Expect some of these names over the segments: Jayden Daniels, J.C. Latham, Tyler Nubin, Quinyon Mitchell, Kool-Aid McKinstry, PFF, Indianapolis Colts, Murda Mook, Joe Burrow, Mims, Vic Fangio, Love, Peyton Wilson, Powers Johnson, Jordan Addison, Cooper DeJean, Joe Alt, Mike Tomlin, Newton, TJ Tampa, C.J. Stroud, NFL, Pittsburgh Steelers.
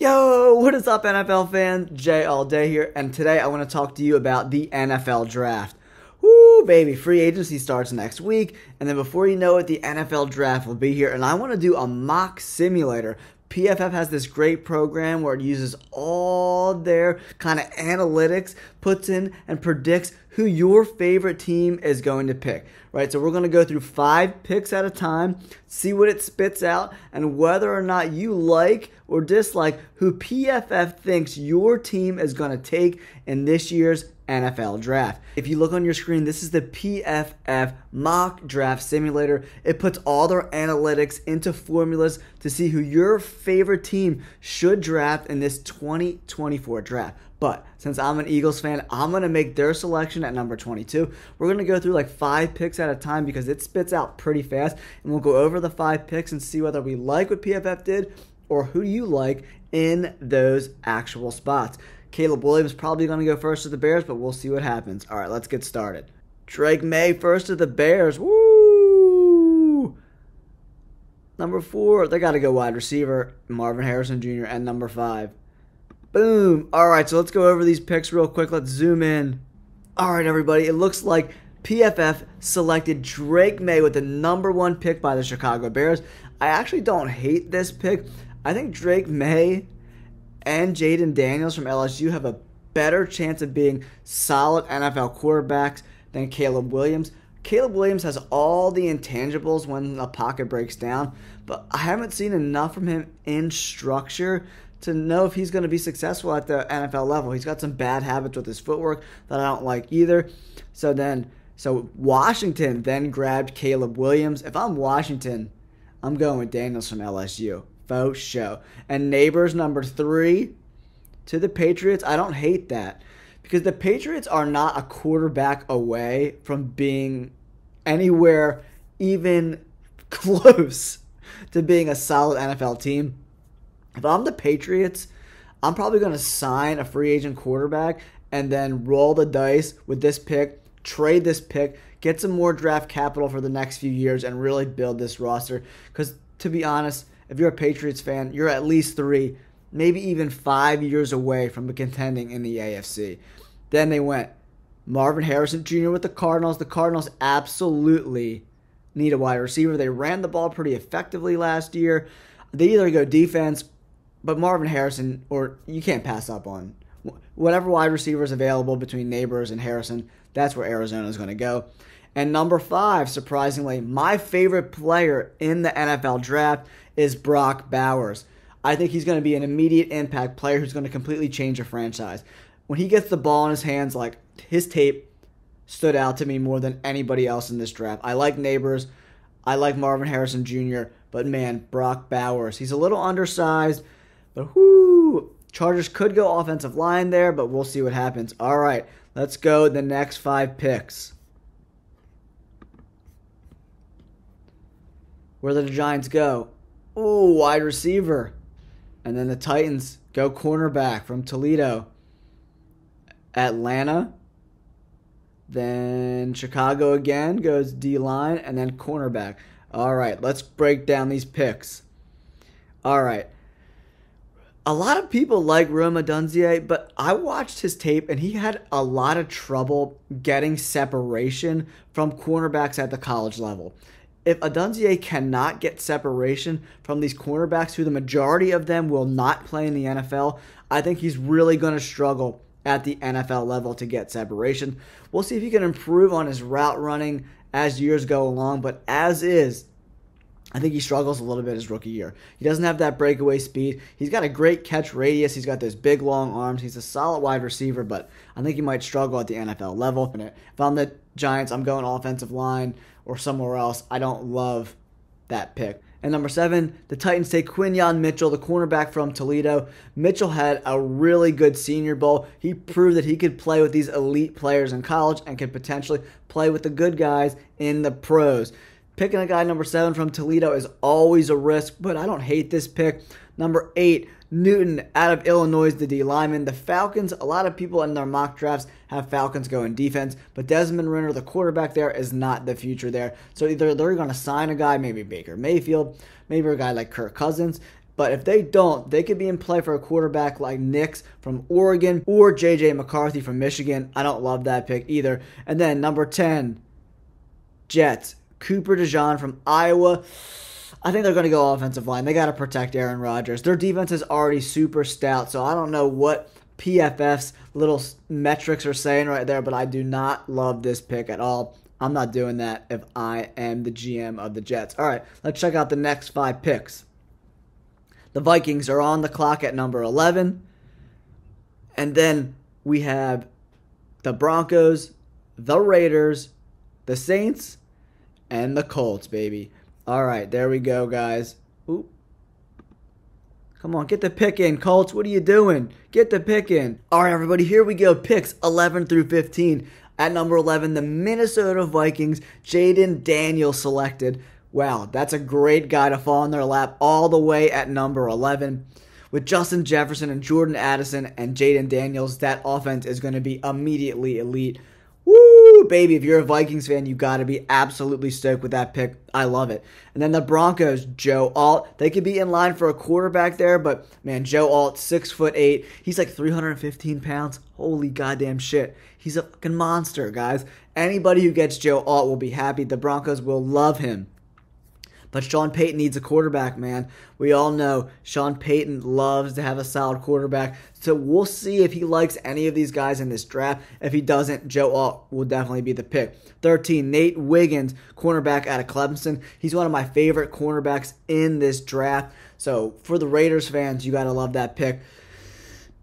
Yo, what is up, NFL fans? Jay All Day here, and today I want to talk to you about the NFL Draft. Woo, baby, free agency starts next week, and then before you know it, the NFL Draft will be here, and I want to do a mock simulator. PFF has this great program where it uses all their kind of analytics, puts in and predicts who your favorite team is going to pick, right? So we're going to go through 5 picks at a time, see what it spits out, and whether or not you like or dislike who PFF thinks your team is going to take in this year's NFL Draft. If you look on your screen, this is the PFF Mock Draft Simulator. It puts all their analytics into formulas to see who your favorite team should draft in this 2024 draft. But since I'm an Eagles fan, I'm going to make their selection at number 22. We're going to go through like 5 picks at a time because it spits out pretty fast. And we'll go over the 5 picks and see whether we like what PFF did or who you like in those actual spots. Caleb Williams probably going to go first to the Bears, but we'll see what happens. All right, let's get started. Drake May first to the Bears. Woo! Number 4, they got to go wide receiver, Marvin Harrison Jr. and number 5. Boom. All right, so let's go over these picks real quick. Let's zoom in. All right, everybody, it looks like PFF selected Drake May with the number 1 pick by the Chicago Bears. I actually don't hate this pick. I think Drake May and Jayden Daniels from LSU have a better chance of being solid NFL quarterbacks than Caleb Williams. Caleb Williams has all the intangibles when the pocket breaks down, but I haven't seen enough from him in structure to know if he's going to be successful at the NFL level. He's got some bad habits with his footwork that I don't like either. So Washington then grabbed Caleb Williams. If I'm Washington, I'm going with Daniels from LSU. Faux show. And Neighbors number 3 to the Patriots. I don't hate that because the Patriots are not a quarterback away from being anywhere even close to being a solid NFL team. If I'm the Patriots, I'm probably going to sign a free agent quarterback and then roll the dice with this pick, trade this pick, get some more draft capital for the next few years, and really build this roster. Because to be honest, if you're a Patriots fan, you're at least 3, maybe even 5 years away from contending in the AFC. Then they went Marvin Harrison Jr. with the Cardinals. The Cardinals absolutely need a wide receiver. They ran the ball pretty effectively last year. They either go defense, but Marvin Harrison, or you can't pass up on whatever wide receiver is available between Neighbors and Harrison. That's where Arizona is going to go. And number 5, surprisingly, my favorite player in the NFL Draft is Brock Bowers. I think he's going to be an immediate impact player who's going to completely change a franchise. When he gets the ball in his hands, like, his tape stood out to me more than anybody else in this draft. I like Neighbors. I like Marvin Harrison Jr., but, man, Brock Bowers. He's a little undersized, but, whoo, Chargers could go offensive line there, but we'll see what happens. All right, let's go the next 5 picks. Where did the Giants go? Oh, wide receiver. And then the Titans go cornerback from Toledo. Atlanta. Then Chicago again goes D-line and then cornerback. All right, let's break down these picks. All right. A lot of people like Rome Odunze, but I watched his tape, and he had a lot of trouble getting separation from cornerbacks at the college level. If Odunze cannot get separation from these cornerbacks, who the majority of them will not play in the NFL, I think he's really going to struggle at the NFL level to get separation. We'll see if he can improve on his route running as years go along, but as is, I think he struggles a little bit his rookie year. He doesn't have that breakaway speed. He's got a great catch radius. He's got those big, long arms. He's a solid wide receiver, but I think he might struggle at the NFL level. If I'm the Giants, I'm going offensive line or somewhere else. I don't love that pick. And number 7, the Titans take Quinyon Mitchell, the cornerback from Toledo. Mitchell had a really good Senior Bowl. He proved that he could play with these elite players in college and could potentially play with the good guys in the pros. Picking a guy number 7 from Toledo is always a risk, but I don't hate this pick. Number 8, Newton out of Illinois, the D lineman. The Falcons, a lot of people in their mock drafts have Falcons go in defense, but Desmond Ridder, the quarterback there, is not the future there. So either they're going to sign a guy, maybe Baker Mayfield, maybe a guy like Kirk Cousins, But if they don't, they could be in play for a quarterback like Nix from Oregon or J.J. McCarthy from Michigan. I don't love that pick either. And then number 10, Jets, Cooper DeJean from Iowa. I think they're going to go offensive line. They got to protect Aaron Rodgers. Their defense is already super stout, so I don't know what PFF's little metrics are saying right there, but I do not love this pick at all. I'm not doing that if I am the GM of the Jets. All right, let's check out the next 5 picks. The Vikings are on the clock at number 11. And then we have the Broncos, the Raiders, the Saints, and the Colts, baby. All right, there we go, guys. Oop. Come on, get the pick in, Colts. What are you doing? Get the pick in. All right, everybody, here we go. Picks 11 through 15. At number 11, the Minnesota Vikings, Jayden Daniels selected. Wow, that's a great guy to fall in their lap all the way at number 11. With Justin Jefferson and Jordan Addison and Jayden Daniels, that offense is going to be immediately elite. Woo, baby, if you're a Vikings fan, you got to be absolutely stoked with that pick. I love it. And then the Broncos, Joe Alt. They could be in line for a quarterback there, but, man, Joe Alt, 6'8". He's like 315 pounds. Holy goddamn shit. He's a fucking monster, guys. Anybody who gets Joe Alt will be happy. The Broncos will love him. But Sean Payton needs a quarterback, man. We all know Sean Payton loves to have a solid quarterback. So we'll see if he likes any of these guys in this draft. If he doesn't, Joe Alt will definitely be the pick. 13, Nate Wiggins, cornerback out of Clemson. He's one of my favorite cornerbacks in this draft. So for the Raiders fans, you got to love that pick.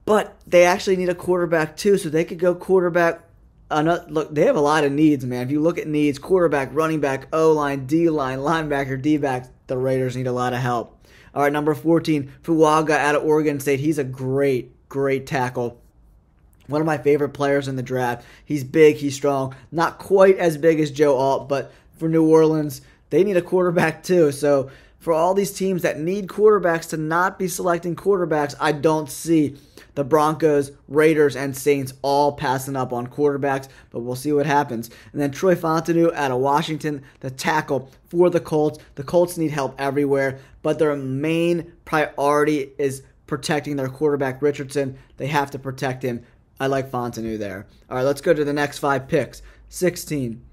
But they actually need a quarterback too, so they could go quarterback. Look, they have a lot of needs, man. If you look at needs, quarterback, running back, O-line, D-line, linebacker, D-back, the Raiders need a lot of help. All right, number 14, Fuaga out of Oregon State. He's a great, great tackle. One of my favorite players in the draft. He's big, he's strong. Not quite as big as Joe Alt, but for New Orleans, they need a quarterback too. So for all these teams that need quarterbacks to not be selecting quarterbacks, I don't see the Broncos, Raiders, and Saints all passing up on quarterbacks, but we'll see what happens. And then Troy Fontenot out of Washington, the tackle for the Colts. The Colts need help everywhere, but their main priority is protecting their quarterback, Richardson. They have to protect him. I like Fontenot there. All right, let's go to the next 5 picks. 16,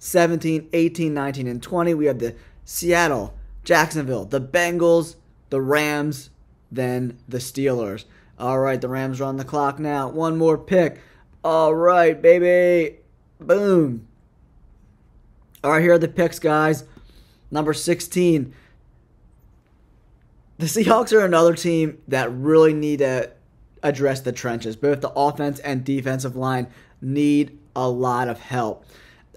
17, 18, 19, and 20. We have the Seattle, Jacksonville, the Bengals, the Rams, then the Steelers. All right, the Rams are on the clock now. One more pick. All right, baby. Boom. All right, here are the picks, guys. Number 16. The Seahawks are another team that really need to address the trenches. Both the offense and defensive line need a lot of help.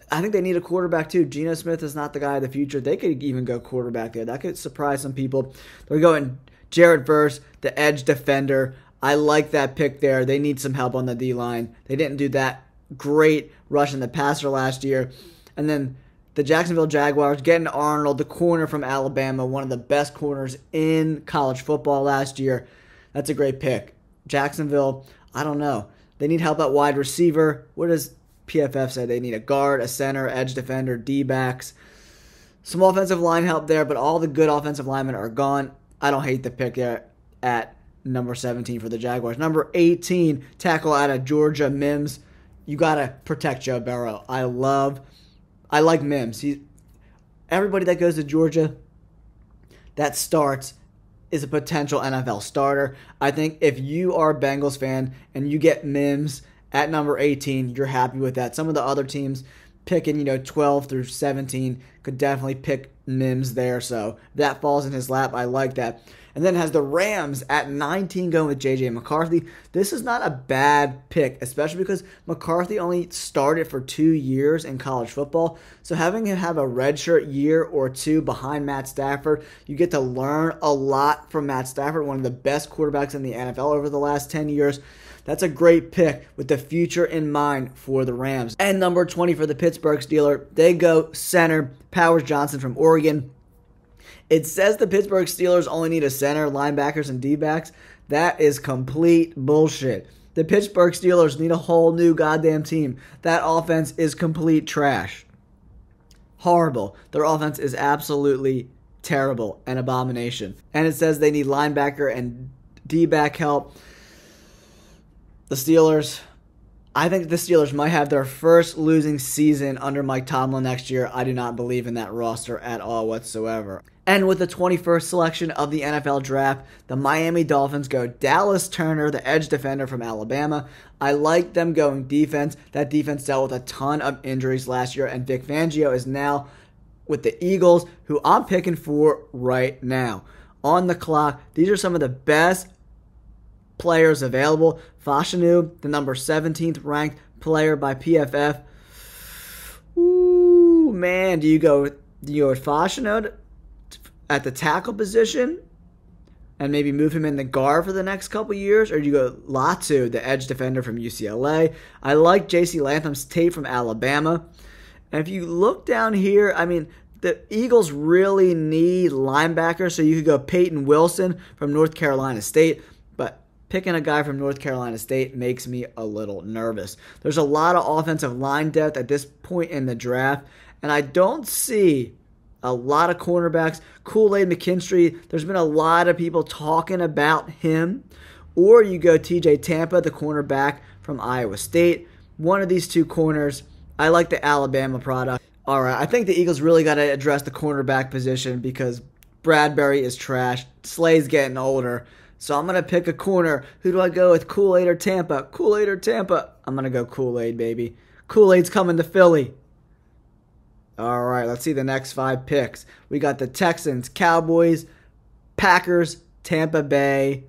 I think they need a quarterback, too. Geno Smith is not the guy of the future. They could even go quarterback there. That could surprise some people. They're going Jared Verse, the edge defender. I like that pick there. They need some help on the D-line. They didn't do that great rush in the passer last year. And then the Jacksonville Jaguars getting Arnold, the corner from Alabama, one of the best corners in college football last year. That's a great pick. Jacksonville, I don't know. They need help at wide receiver. What does PFF say? They need a guard, a center, edge defender, D-backs. Some offensive line help there, but all the good offensive linemen are gone. I don't hate the pick there at number 17 for the Jaguars. Number 18, tackle out of Georgia, Mims. You got to protect Joe Burrow. I like Mims. Everybody that goes to Georgia that starts is a potential NFL starter. I think if you are a Bengals fan and you get Mims at number 18, you're happy with that. Some of the other teams picking, 12 through 17 could definitely pick Mims there. So that falls in his lap. I like that. And then has the Rams at 19 going with J.J. McCarthy. This is not a bad pick, especially because McCarthy only started for 2 years in college football. So having him have a redshirt year or two behind Matt Stafford, you get to learn a lot from Matt Stafford, one of the best quarterbacks in the NFL over the last 10 years. That's a great pick with the future in mind for the Rams. And number 20 for the Pittsburgh Steelers, they go center, Powers Johnson from Oregon. It says the Pittsburgh Steelers only need a center, linebackers, and D-backs. That is complete bullshit. The Pittsburgh Steelers need a whole new goddamn team. That offense is complete trash. Horrible. Their offense is absolutely terrible, an abomination. And it says they need linebacker and D-back help. The Steelers, I think the Steelers might have their first losing season under Mike Tomlin next year. I do not believe in that roster at all whatsoever. And with the 21st selection of the NFL draft, the Miami Dolphins go Dallas Turner, the edge defender from Alabama. I like them going defense. That defense dealt with a ton of injuries last year, and Vic Fangio is now with the Eagles, who I'm picking for right now. On the clock, these are some of the best players available. Fashanu, the number 17th ranked player by PFF. Ooh, man, do you go with Fashanu at the tackle position and maybe move him in the guard for the next couple years, or do you go Latu, the edge defender from UCLA? I like J.C. Lantham's tape from Alabama. And if you look down here, I mean, the Eagles really need linebackers, so you could go Peyton Wilson from North Carolina State. Picking a guy from North Carolina State makes me a little nervous. There's a lot of offensive line depth at this point in the draft, and I don't see a lot of cornerbacks. Kool-Aid McKinstry, there's been a lot of people talking about him. Or you go TJ Tampa, the cornerback from Iowa State. One of these two corners. I like the Alabama product. All right, I think the Eagles really got to address the cornerback position because Bradbury is trash. Slay's getting older. So I'm going to pick a corner. Who do I go with, Kool-Aid or Tampa? Kool-Aid or Tampa? I'm going to go Kool-Aid, baby. Kool-Aid's coming to Philly. All right, let's see the next 5 picks. We got the Texans, Cowboys, Packers, Tampa Bay,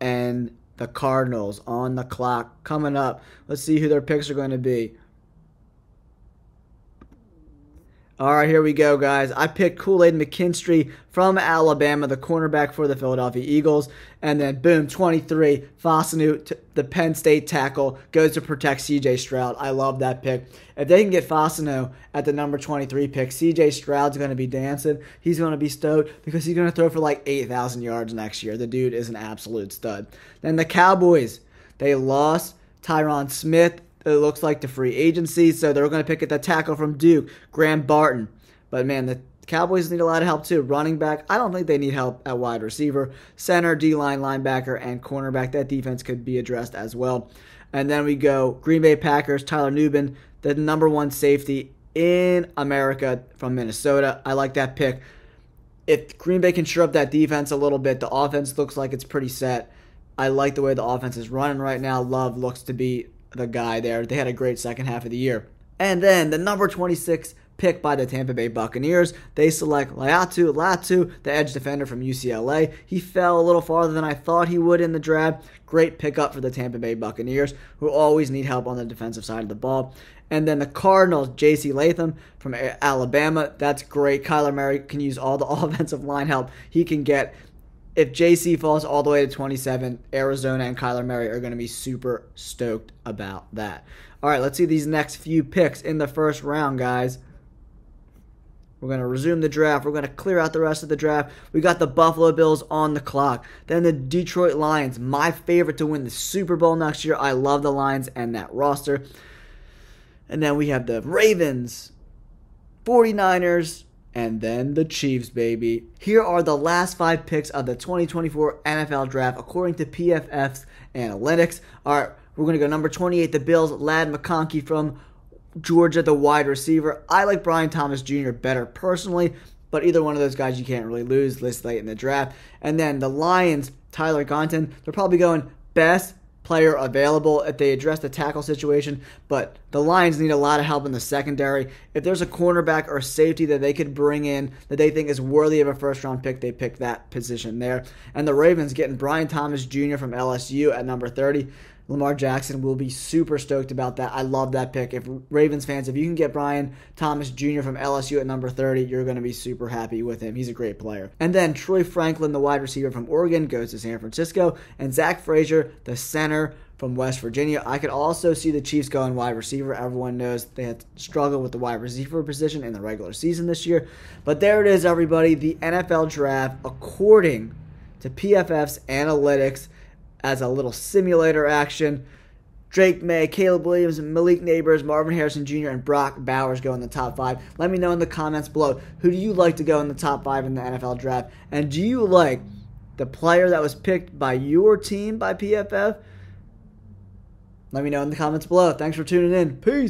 and the Cardinals on the clock coming up. Let's see who their picks are going to be. All right, here we go, guys. I picked Kool-Aid McKinstry from Alabama, the cornerback for the Philadelphia Eagles. And then, boom, 23, Fashanu, the Penn State tackle, goes to protect C.J. Stroud. I love that pick. If they can get Fashanu at the number 23 pick, C.J. Stroud's going to be dancing. He's going to be stoked because he's going to throw for like 8,000 yards next year. The dude is an absolute stud. Then the Cowboys, they lost Tyron Smith, it looks like, the free agency, so they're going to pick at the tackle from Duke, Graham Barton. But, man, the Cowboys need a lot of help, too. Running back, I don't think they need help at wide receiver. Center, D-line, linebacker, and cornerback. That defense could be addressed as well. And then we go Green Bay Packers, Tyler Nubin, the number 1 safety in America from Minnesota. I like that pick. If Green Bay can shore up that defense a little bit, the offense looks like it's pretty set. I like the way the offense is running right now. Love looks to be the guy there. They had a great second half of the year. And then the number 26 pick by the Tampa Bay Buccaneers. They select Latu, the edge defender from UCLA. He fell a little farther than I thought he would in the draft. Great pickup for the Tampa Bay Buccaneers, who always need help on the defensive side of the ball. And then the Cardinals, J.C. Latham from Alabama. That's great. Kyler Murray can use all the offensive line help he can get. If J.C. falls all the way to 27, Arizona and Kyler Murray are going to be super stoked about that. All right, let's see these next few picks in the first round, guys. We're going to resume the draft. We're going to clear out the rest of the draft. We got the Buffalo Bills on the clock. Then the Detroit Lions, my favorite to win the Super Bowl next year. I love the Lions and that roster. And then we have the Ravens, 49ers, and then the Chiefs, baby. Here are the last 5 picks of the 2024 NFL Draft, according to PFF's analytics. All right, we're going to go number 28, the Bills, Ladd McConkey from Georgia, the wide receiver. I like Brian Thomas Jr. better personally, but either one of those guys you can't really lose this late in the draft. And then the Lions, Tyler Gonton, they're probably going best player available if they address the tackle situation, but the Lions need a lot of help in the secondary. If there's a cornerback or safety that they could bring in that they think is worthy of a first-round pick, they pick that position there. And the Ravens getting Brian Thomas Jr. from LSU at number 30. Lamar Jackson will be super stoked about that. I love that pick. If Ravens fans, if you can get Brian Thomas Jr. from LSU at number 30, you're going to be super happy with him. He's a great player. And then Troy Franklin, the wide receiver from Oregon, goes to San Francisco. And Zach Frazier, the center from West Virginia. I could also see the Chiefs going wide receiver. Everyone knows they had struggled with the wide receiver position in the regular season this year. But there it is, everybody. The NFL draft, according to PFF's analytics, as a little simulator action. Drake May, Caleb Williams, Malik Neighbors, Marvin Harrison Jr., and Brock Bowers go in the top five. Let me know in the comments below, who do you like to go in the top five in the NFL draft? And do you like the player that was picked by your team by PFF? Let me know in the comments below. Thanks for tuning in. Peace.